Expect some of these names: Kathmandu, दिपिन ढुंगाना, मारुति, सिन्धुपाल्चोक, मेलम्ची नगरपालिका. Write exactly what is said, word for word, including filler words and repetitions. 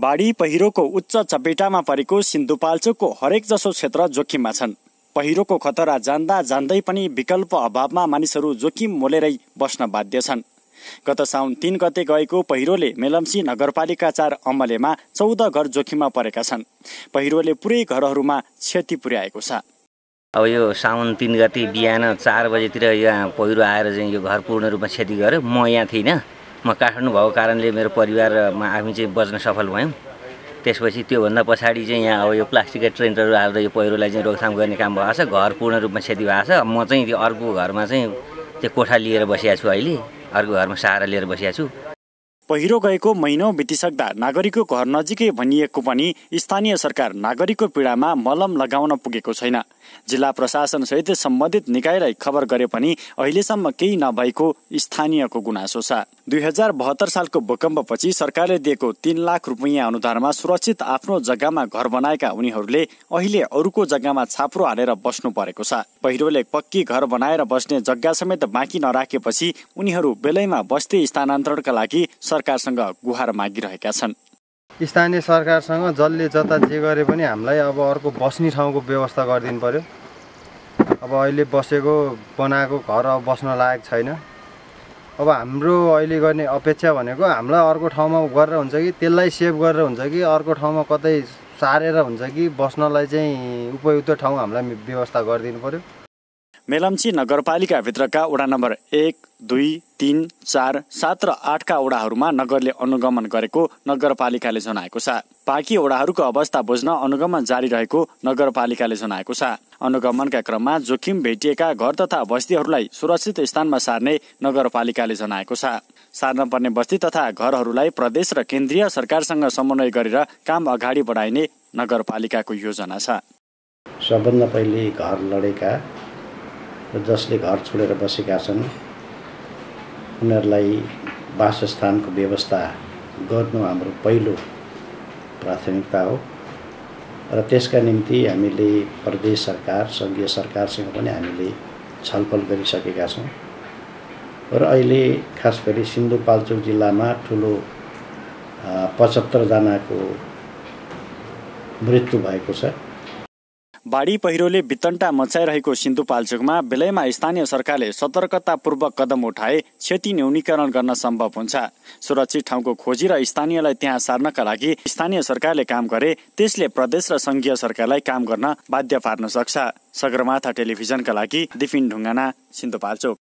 बाढी पहिरोको उच्च चपेटामा परेको सिन्धुपाल्चोकको हरेक जसो क्षेत्र जोखिममा छन्। पहिरोको खतरा जान्दा जान्दै पनि विकल्प अभावमा मानिसहरू जोखिम मोलेरै बस्न बाध्य छन्। गत साउन तीन गते गएको पहिरोले मेलम्ची नगरपालिका चार अमलेमा चौध घर जोखिममा परेका छन्। पहिरोले पुरै घरहरूमा क्षति पुर्याएको छ। अब यो साउन तीन गते बिहान चार बजेतिर यहाँ पहिरो आएर चाहिँ यो घर पूर्ण रूपमा क्षति गर्यो। म यहाँ थिइनँ, म काठमाडौँ भएको कारणले मेरो परिवार म आफै चाहिँ बच्न सफल भयौँ। त्यसपछि त्योभन्दा पछाडि चाहिँ यहाँ अब यो प्लास्टिकका ट्रेन्डहरू हालेर यो पहिरोलाई चाहिँ रोकथाम गर्ने काम भएको छ। घर पूर्ण रूपमा क्षति भएको छ। म चाहिँ अर्को घरमा चाहिँ त्यो कोठा लिएर बसिया छु, अहिले अर्को घरमा सहारा लिएर बसिया छु। पहिरो गएको महिनौ बितिसक्दा नागरिकको घर नजिकै भनिएको पनि स्थानीय सरकार नागरिकको पीडामा मलम लगाउन पुगेको छैन। जिल्ला प्रशासनसहित सम्बन्धित निकायलाई खबर गरे पनि अहिलेसम्म केही नभएको स्थानीयको गुनासो छ। दुई हजार बहत्तर सालको भूकम्पपछि सरकारले दिएको तीन लाख रुपैयाँ अनुदानमा सुरक्षित आफ्नो जग्गामा घर बनाएका उनीहरूले अहिले अरूको जग्गामा छाप्रो हालेर बस्नु परेको छ। पहिरोले पक्की घर बनाएर बस्ने जग्गा समेत बाँकी नराखेपछि उनीहरू बेलैमा बस्ती स्थानान्तरणका लागि सरकारसँग गुहार मागिरहेका छन्। स्थानीय सरकारसँग जसले जता जे गरे पनि हामीलाई अब अर्को बस्ने ठाउँको व्यवस्था गरिदिनु पर्यो। अब अहिले बसेको बनाएको घर अब बस्न लायक छैन। अब हाम्रो अहिले गर्ने अपेक्षा भनेको हामीलाई अर्को ठाउँमा गरेर हुन्छ कि त्यसलाई सेभ गरेर हुन्छ कि अर्को ठाउँमा कतै सारेर हुन्छ कि बस्नलाई चाहिँ उपयुक्त ठाउँ हामीलाई व्यवस्था गरिदिनु पर्यो। मेलम्ची नगरपालिकाभित्रका वडा नम्बर एक दुई तीन चार सात र आठका वडाहरूमा नगरले अनुगमन गरेको नगरपालिकाले जनाएको छ। बाँकी वडाहरूको अवस्था बुझ्न अनुगमन जारी रहेको नगरपालिकाले जनाएको छ। अनुगमनका क्रममा जोखिम भेटिएका घर तथा बस्तीहरूलाई सुरक्षित स्थानमा सार्ने नगरपालिकाले जनाएको छ। सार्न पर्ने बस्ती तथा घरहरूलाई प्रदेश र केन्द्रीय सरकारसँग समन्वय गरेर काम अगाडि बढाइने नगरपालिकाको योजना छ। सबभन्दा पहिले घर लडेका जसले घर छोडेर बसेका छन् उनीहरूलाई वासस्थानको व्यवस्था गर्नु हाम्रो पहिलो प्राथमिकता हो र त्यसका निम्ति हामीले प्रदेश सरकार सङ्घीय सरकारसँग पनि हामीले छलफल गरिसकेका छौँ र अहिले खास गरी सिन्धुपाल्चोक जिल्लामा ठुलो पचहत्तर जनाको मृत्यु भएको छ। बाढी पहिरोले वितन्टा मचाइरहेको सिन्धुपाल्चोकमा बेलैमा स्थानीय सरकारले सतर्कतापूर्वक कदम उठाए क्षति न्यूनीकरण गर्न सम्भव हुन्छ। सुरक्षित ठाउँको खोजी र स्थानीयलाई त्यहाँ सार्नका लागि स्थानीय सरकारले काम गरे त्यसले प्रदेश र सङ्घीय सरकारलाई काम गर्न बाध्य पार्न सक्छ। सगरमाथा टेलिभिजनका लागि दिपिन ढुंगाना, सिन्धुपाल्चोक।